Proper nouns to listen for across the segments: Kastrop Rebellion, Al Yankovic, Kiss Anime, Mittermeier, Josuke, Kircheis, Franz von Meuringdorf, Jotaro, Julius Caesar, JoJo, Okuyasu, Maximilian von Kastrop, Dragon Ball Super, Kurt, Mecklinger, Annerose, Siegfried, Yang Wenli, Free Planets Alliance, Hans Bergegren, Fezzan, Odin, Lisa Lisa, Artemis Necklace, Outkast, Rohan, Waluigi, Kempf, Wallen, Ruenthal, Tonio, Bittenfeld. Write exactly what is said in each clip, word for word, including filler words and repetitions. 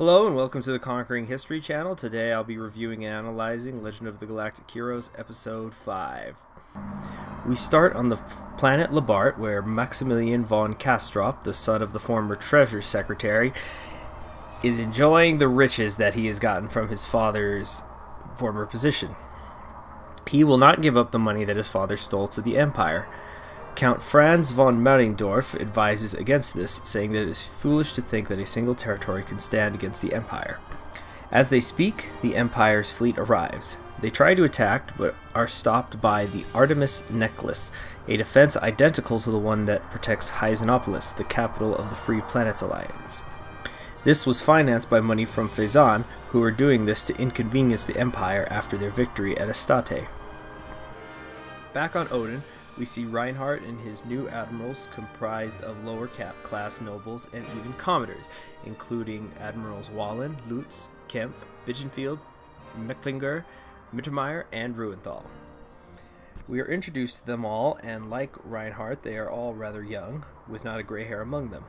Hello and welcome to the Conquering History channel. Today I'll be reviewing and analyzing Legend of the Galactic Heroes Episode five. We start on the planet Labart, where Maximilian von Kastrop, the son of the former Treasure Secretary, is enjoying the riches that he has gotten from his father's former position. He will not give up the money that his father stole to the Empire. Count Franz von Meuringdorf advises against this, saying that it is foolish to think that a single territory can stand against the Empire. As they speak, the Empire's fleet arrives. They try to attack, but are stopped by the Artemis Necklace, a defense identical to the one that protects Heisenopolis, the capital of the Free Planets Alliance. This was financed by money from Fezzan, who were doing this to inconvenience the Empire after their victory at Estate. Back on Odin, we see Reinhard and his new admirals comprised of lower cap class nobles and even commoners, including Admirals Wallen, Lutz, Kempf, Bittenfeld, Mecklinger, Mittermeier, and Ruenthal. We are introduced to them all, and like Reinhard, they are all rather young, with not a gray hair among them.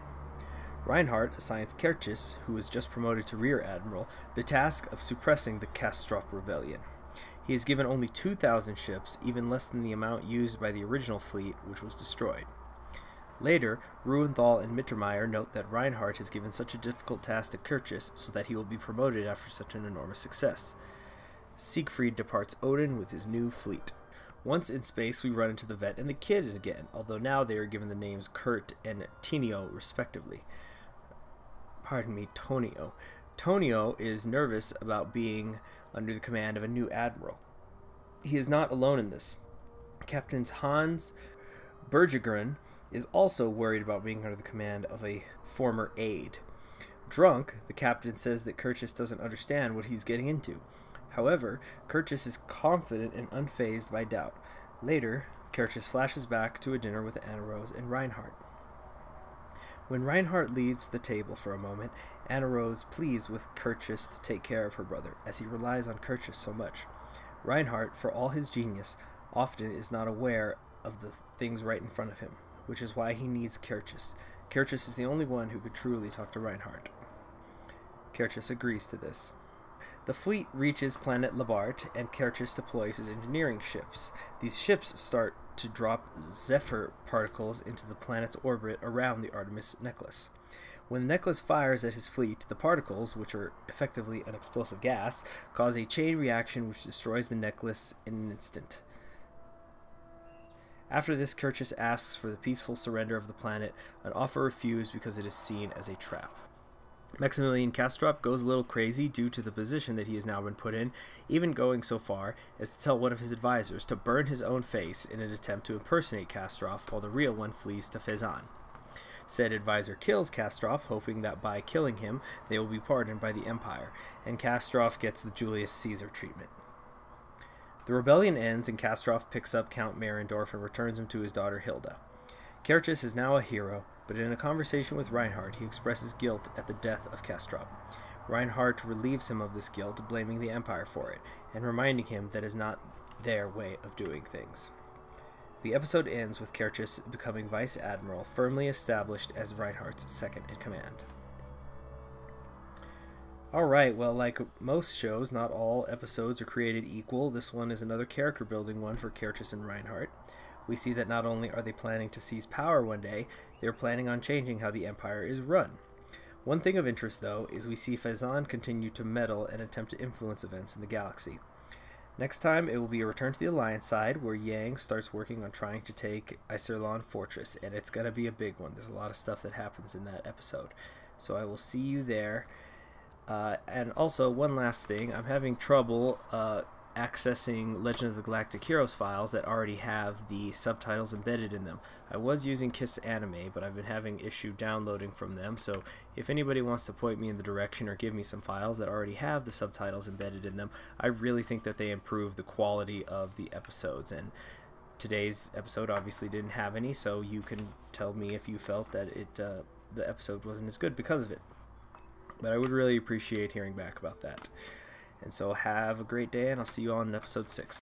Reinhard assigns Kircheis, who was just promoted to Rear Admiral, the task of suppressing the Kastrop Rebellion. He is given only two thousand ships, even less than the amount used by the original fleet, which was destroyed. Later, Ruenthal and Mittermeier note that Reinhard has given such a difficult task to Kircheis, so that he will be promoted after such an enormous success. Siegfried departs Odin with his new fleet. Once in space, we run into the Vet and the Kid again, although now they are given the names Kurt and Tonio, respectively. Pardon me, Tonio. Tonio is nervous about being under the command of a new admiral. He is not alone in this. Captain Hans Bergegren is also worried about being under the command of a former aide. Drunk, the captain says that Kircheis doesn't understand what he's getting into. However, Kircheis is confident and unfazed by doubt. Later, Kircheis flashes back to a dinner with Annerose and Reinhard. When Reinhard leaves the table for a moment, Annerose pleads with Kircheis to take care of her brother, as he relies on Kircheis so much. Reinhard, for all his genius, often is not aware of the things right in front of him, which is why he needs Kircheis. Kircheis is the only one who could truly talk to Reinhard. Kircheis agrees to this. The fleet reaches planet Labart, and Kircheis deploys his engineering ships. These ships start to drop Zephyr particles into the planet's orbit around the Artemis Necklace. When the necklace fires at his fleet, the particles, which are effectively an explosive gas, cause a chain reaction which destroys the necklace in an instant. After this, Kircheis asks for the peaceful surrender of the planet, an offer refused because it is seen as a trap. Maximilian Kastrop goes a little crazy due to the position that he has now been put in, even going so far as to tell one of his advisors to burn his own face in an attempt to impersonate Kastrop, while the real one flees to Fezzan. Said advisor kills Kastrop, hoping that by killing him they will be pardoned by the Empire, and Kastrop gets the Julius Caesar treatment. The rebellion ends, and Kastrop picks up Count Mariendorf and returns him to his daughter Hilda. Kircheis is now a hero, but in a conversation with Reinhard, he expresses guilt at the death of Kastrop. Reinhard relieves him of this guilt, blaming the Empire for it, and reminding him that is not their way of doing things. The episode ends with Kircheis becoming Vice Admiral, firmly established as Reinhardt's second in command. Alright, well, like most shows, not all episodes are created equal. This one is another character-building one for Kircheis and Reinhard. We see that not only are they planning to seize power one day, they're planning on changing how the Empire is run. One thing of interest, though, is we see Fezzan continue to meddle and attempt to influence events in the galaxy. Next time, it will be a return to the Alliance side, where Yang starts working on trying to take Iserlon Fortress, and it's going to be a big one. There's a lot of stuff that happens in that episode. So I will see you there. Uh, and also, one last thing, I'm having trouble uh, accessing Legend of the Galactic Heroes files that already have the subtitles embedded in them. I was using Kiss Anime, but I've been having issue downloading from them, so if anybody wants to point me in the direction or give me some files that already have the subtitles embedded in them, I really think that they improve the quality of the episodes, and today's episode obviously didn't have any, so you can tell me if you felt that it uh, the episode wasn't as good because of it. But I would really appreciate hearing back about that. And so have a great day, and I'll see you all in episode six.